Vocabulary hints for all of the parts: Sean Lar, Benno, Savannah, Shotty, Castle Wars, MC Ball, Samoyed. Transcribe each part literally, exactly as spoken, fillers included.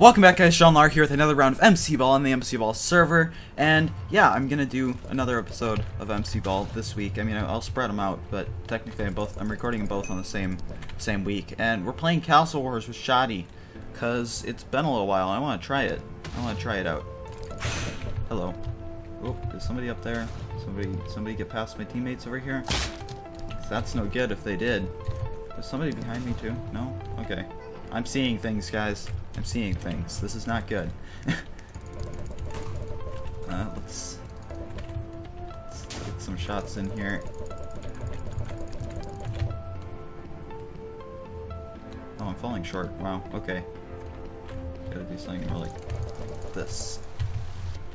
Welcome back, guys. Sean Lar here with another round of M C Ball on the M C Ball server, and yeah, I'm gonna do another episode of M C Ball this week. I mean, I'll spread them out, but technically, I'm both I'm recording them both on the same same week, and we're playing Castle Wars with Shotty, cause it's been a little while. I want to try it. I want to try it out. Hello. Oh, is somebody up there? Somebody, somebody get past my teammates over here. That's no good if they did. Is somebody behind me too? No. Okay. I'm seeing things, guys. I'm seeing things. This is not good. uh, let's, let's get some shots in here. Oh, I'm falling short. Wow. Okay. Gotta do something more like this.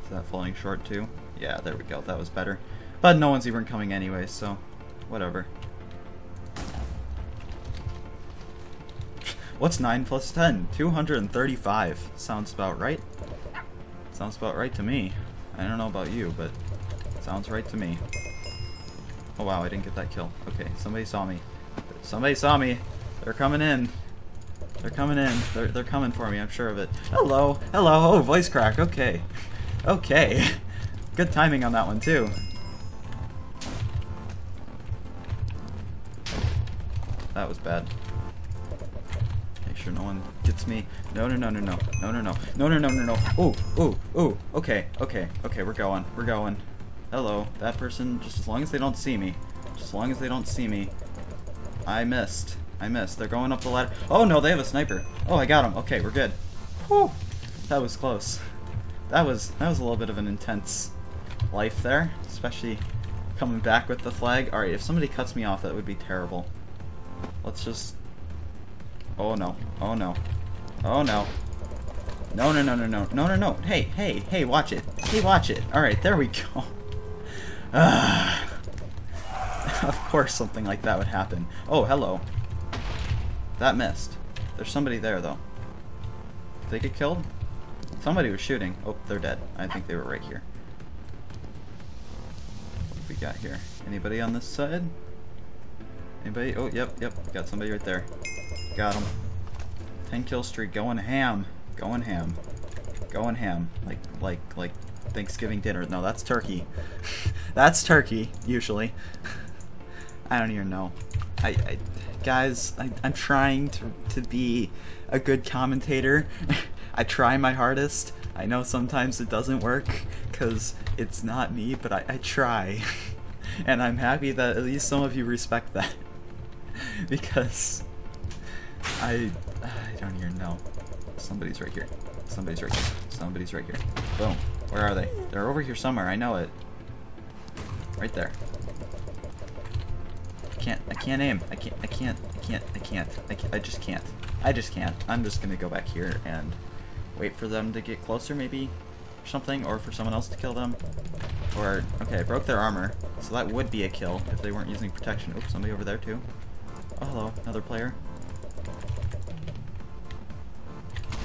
Is that falling short too? Yeah, there we go. That was better. But no one's even coming anyway, so whatever. What's nine plus ten? two hundred thirty-five. Sounds about right. Sounds about right to me. I don't know about you, but it sounds right to me. Oh wow, I didn't get that kill. Okay, somebody saw me. Somebody saw me. They're coming in. They're coming in. They're, they're coming for me, I'm sure of it. Hello. Hello. Oh, voice crack. Okay. Okay. Good timing on that one, too. That was bad. Sure no one gets me. No no no no no no no no no no no no no. Oh oh oh. Okay okay okay. We're going we're going. Hello. That person. Just as long as they don't see me. Just as long as they don't see me. I missed. I missed. They're going up the ladder. Oh no, they have a sniper. Oh, I got him. Okay, we're good. Whew. That was close. That was that was a little bit of an intense life there, especially coming back with the flag. All right, if somebody cuts me off, that would be terrible. Let's just. Oh no, oh no, oh no, no no no no no no no no, hey, hey, hey, watch it, hey, watch it, alright, there we go. Uh, of course something like that would happen. Oh, hello. That missed. There's somebody there though. Did they get killed? Somebody was shooting. Oh, they're dead. I think they were right here. What have we got here? Anybody on this side? Anybody? Oh, yep, yep, got somebody right there. Got him. ten kill streak, going ham. Going ham. Going ham. Like, like, like Thanksgiving dinner. No, that's turkey. That's turkey, usually. I don't even know. I, I guys, I, I'm trying to, to be a good commentator. I try my hardest. I know sometimes it doesn't work, because it's not me, but I, I try. And I'm happy that at least some of you respect that. Because... I, I don't even know. Somebody's right here. Somebody's right here. Somebody's right here. Boom. Where are they? They're over here somewhere. I know it. Right there. I can't. I can't aim. I can't. I can't. I can't. I can't. I can't. I just can't. I just can't. I'm just gonna go back here and wait for them to get closer, maybe, or something, or for someone else to kill them. Or okay, I broke their armor, so that would be a kill if they weren't using protection. Oops, somebody over there too. Oh hello, another player.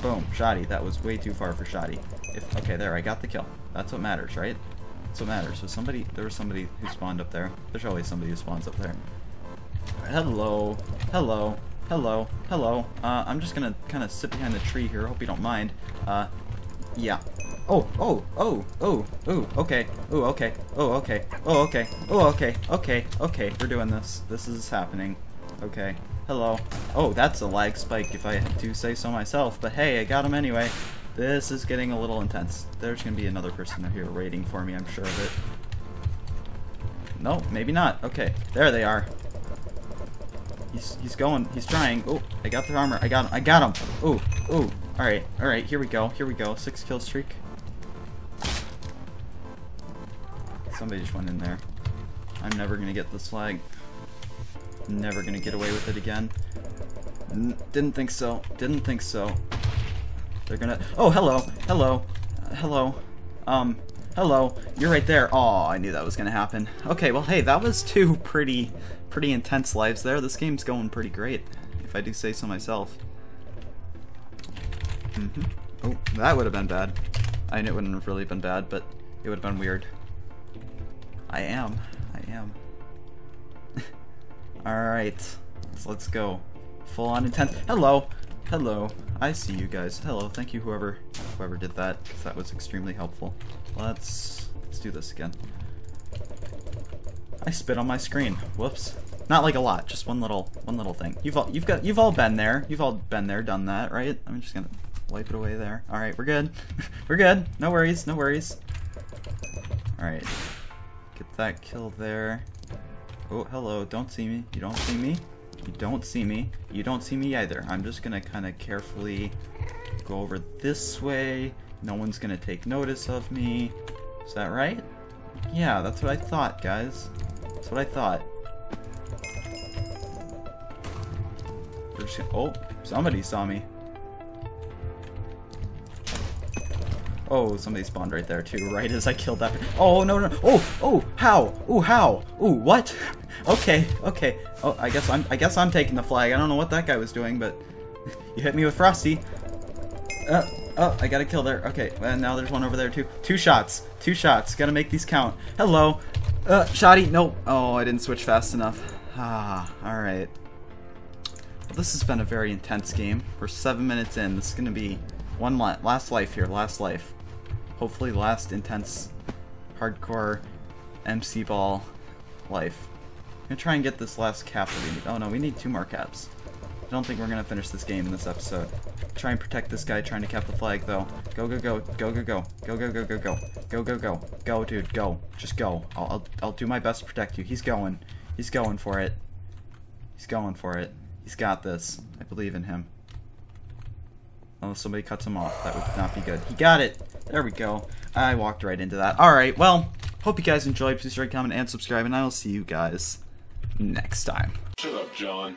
Boom, Shotty. That was way too far for Shotty. If, okay, there, I got the kill. That's what matters, right? That's what matters. So somebody, there was somebody who spawned up there. There's always somebody who spawns up there. Hello, hello, hello, hello. Uh, I'm just gonna kind of sit behind the tree here. Hope you don't mind. Uh, yeah. Oh, oh, oh, oh, oh. Okay. Oh, okay. Oh, okay. Oh, okay. Oh, okay. Okay. Okay. We're doing this. This is happening. Okay. Hello. Oh, that's a lag spike if I do say so myself, but hey, I got him anyway. This is getting a little intense. There's gonna be another person here waiting for me, I'm sure of it. No, maybe not. Okay, there they are. He's, he's going, he's trying. Oh, I got their armor. I got him. I got him. Oh, oh. Alright, alright, here we go. Here we go. Six kill streak. Somebody just went in there. I'm never gonna get this flag. Never gonna get away with it again. N didn't think so. Didn't think so. They're gonna. Oh, hello, hello, uh, hello, um, hello. You're right there. Aw, I knew that was gonna happen. Okay, well, hey, that was two pretty, pretty intense lives there. This game's going pretty great, if I do say so myself. Mm-hmm. Oh, that would have been bad. I knew it wouldn't have really been bad, but it would have been weird. I am. I am. Alright, so let's go. Full on intense. Hello! Hello. I see you guys. Hello. Thank you, whoever whoever did that, because that was extremely helpful. Let's let's do this again. I spit on my screen. Whoops. Not like a lot, just one little one little thing. You've all you've got you've all been there. You've all been there, done that, right? I'm just gonna wipe it away there. All right, we're good. We're good. No worries. No worries. All right. Get that kill there. Oh, hello. Don't see me. You don't see me. You don't see me. You don't see me either. I'm just gonna kind of carefully go over this way. No one's gonna take notice of me. Is that right? Yeah, that's what I thought, guys. That's what I thought. We're just gonna, oh, somebody saw me. Oh, somebody spawned right there too, right as I killed that. Oh, no, no. Oh, oh, how? Oh, how? Oh, what? Okay, okay. Oh, I guess I'm I guess I'm taking the flag. I don't know what that guy was doing, but you hit me with Frosty. Uh, oh, I got a kill there. Okay, and now there's one over there too. Two shots. Two shots. Gotta make these count. Hello. Uh, Shotty. Nope. Oh, I didn't switch fast enough. Ah, all right. Well, this has been a very intense game. We're seven minutes in. This is gonna be one la last life here. Last life. Hopefully last intense, hardcore M C Ball life. I'm gonna try and get this last cap that we need. Oh no, we need two more caps. I don't think we're gonna finish this game in this episode. Try and protect this guy trying to cap the flag though. Go, go, go, go, go, go, go, go, go, go, go, go, go, go, go, dude, go. Just go. I'll, I'll, I'll do my best to protect you. He's going. He's going for it. He's going for it. He's got this. I believe in him. Unless somebody cuts him off, that would not be good. He got it! There we go. I walked right into that. Alright, well, hope you guys enjoyed. Please rate, comment, and subscribe, and I will see you guys next time. Shut up, John.